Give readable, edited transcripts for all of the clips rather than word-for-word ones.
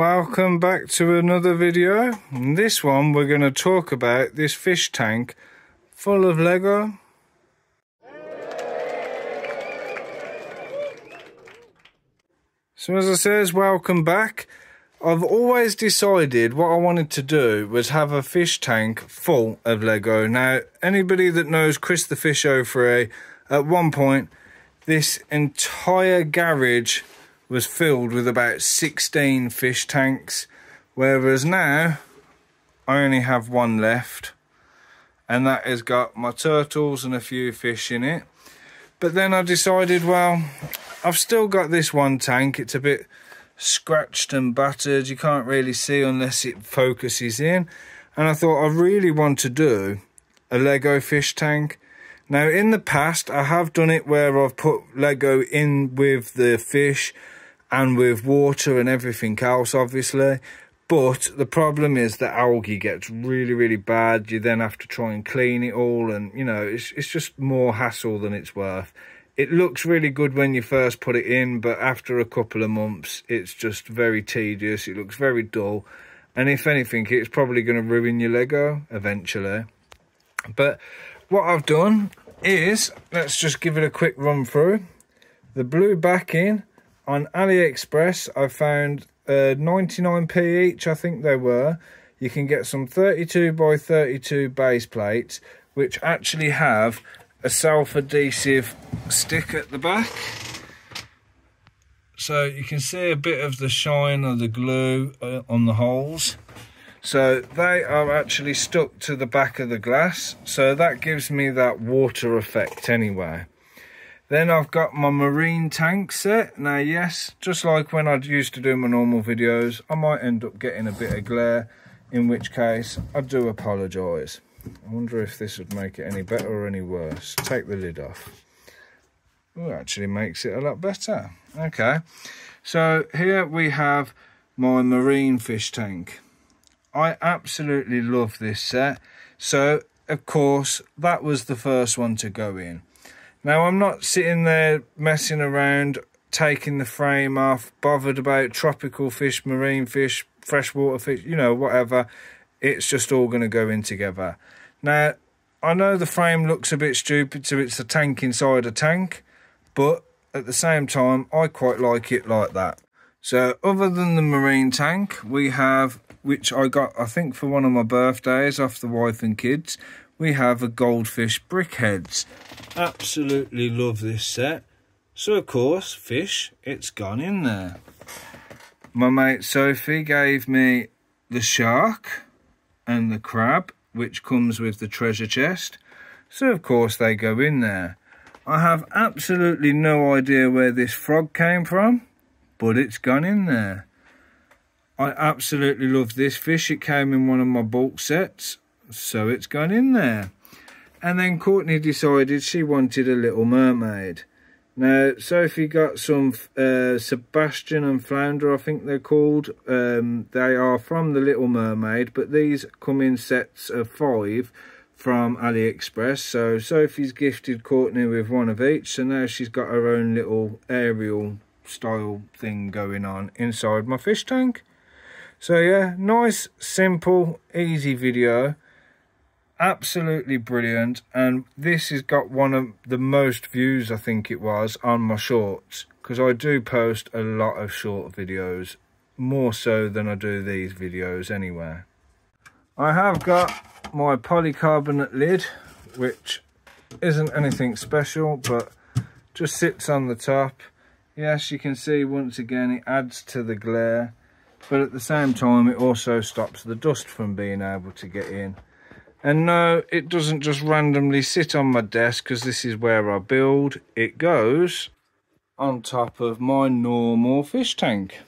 Welcome back to another video. In this one we're going to talk about this fish tank full of Lego. So as I says, welcome back. I've always decided what I wanted to do was have a fish tank full of Lego. Now anybody that knows Chris the Fish O'Free, at one point this entire garage was filled with about 16 fish tanks, whereas now I only have one left, and that has got my turtles and a few fish in it. But then I decided, well, I've still got this one tank, it's a bit scratched and battered, you can't really see unless it focuses in, and I thought I really want to do a Lego fish tank. Now in the past I have done it where I've put Lego in with the fish and with water and everything else, obviously, but the problem is that algae gets really bad. You then have to try and clean it all, and you know, it's just more hassle than it's worth. It looks really good when you first put it in, but after a couple of months it's just very tedious, it looks very dull, and if anything it's probably going to ruin your Lego eventually. But what I've done is, let's just give it a quick run through. The blue backing on AliExpress, I found 99p each, I think they were. You can get some 32 by 32 base plates, which actually have a self-adhesive stick at the back. So you can see a bit of the shine of the glue on the holes. So they are actually stuck to the back of the glass, so that gives me that water effect anyway. Then I've got my marine tank set. Now yes, just like when I used to do my normal videos, I might end up getting a bit of glare, in which case I do apologise. I wonder if this would make it any better or any worse. Take the lid off. Ooh, actually makes it a lot better. Okay, so here we have my marine fish tank. I absolutely love this set, so of course that was the first one to go in. Now I'm not sitting there messing around, taking the frame off, bothered about tropical fish, marine fish, freshwater fish, you know, whatever. It's just all going to go in together. Now I know the frame looks a bit stupid, so it's a tank inside a tank, but at the same time I quite like it like that. So other than the marine tank, we have, which I got, I think, for one of my birthdays off the wife and kids, we have a goldfish brickheads. Absolutely love this set. So, of course, fish, it's gone in there. My mate Sophie gave me the shark and the crab, which comes with the treasure chest. So, of course, they go in there. I have absolutely no idea where this frog came from, but it's gone in there. I absolutely love this fish, it came in one of my bulk sets, so it's gone in there. And then Courtney decided she wanted a little mermaid. Now Sophie got some Sebastian and Flounder, I think they're called. They are from the Little Mermaid, but these come in sets of 5 from AliExpress. So Sophie's gifted Courtney with one of each, so now she's got her own little Ariel style thing going on inside my fish tank. So yeah, nice, simple, easy video. Absolutely brilliant. And this has got one of the most views, I think it was, on my shorts, because I do post a lot of short videos, more so than I do these videos anyway. I have got my polycarbonate lid, which isn't anything special, but just sits on the top. Yes, you can see once again it adds to the glare, but at the same time it also stops the dust from being able to get in. And no, it doesn't just randomly sit on my desk, because this is where I build. It goes on top of my normal fish tank,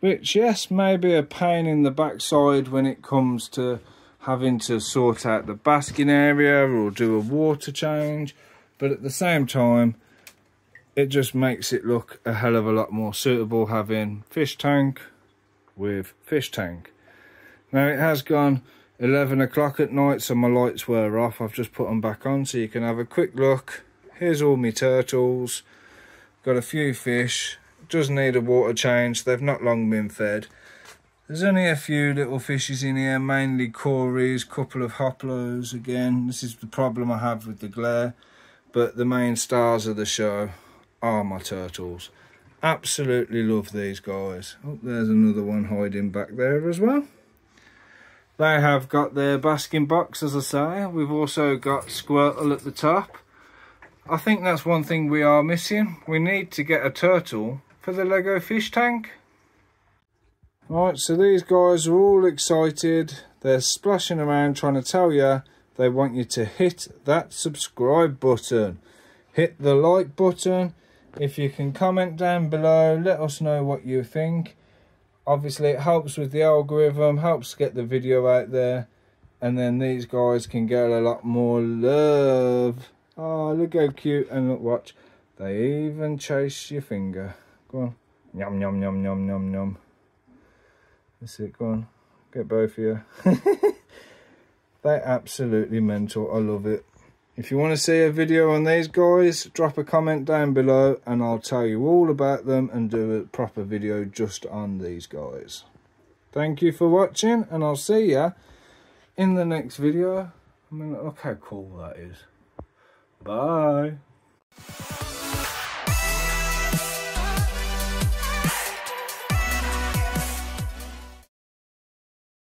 which yes, may be a pain in the backside when it comes to having to sort out the basking area or do a water change, but at the same time it just makes it look a hell of a lot more suitable having fish tank with fish tank. Now it has gone 11 o'clock at night, so my lights were off. I've just put them back on so you can have a quick look. Here's all my turtles, got a few fish, does need a water change, they've not long been fed, There's only a few little fishes in here, mainly cories, couple of hoplos again. This is the problem I have with the glare. But the main stars of the show are my turtles. Absolutely love these guys. Oh, there's another one hiding back there as well. They have got their basking box, as I say. We've also got Squirtle at the top. I think that's one thing we are missing. We need to get a turtle for the Lego fish tank. Right, so these guys are all excited. They're splashing around trying to tell you they want you to hit that subscribe button. Hit the like button. If you can comment down below, let us know what you think. Obviously it helps with the algorithm, helps get the video out there, and then these guys can get a lot more love. Oh, look how cute, and look, watch, they even chase your finger. Go on, yum yum yum yum yum yum. That's it, go on, get both of you. They're absolutely mental, I love it. If you want to see a video on these guys, drop a comment down below and I'll tell you all about them and do a proper video just on these guys. Thank you for watching, and I'll see you in the next video. I mean, look how cool that is. Bye.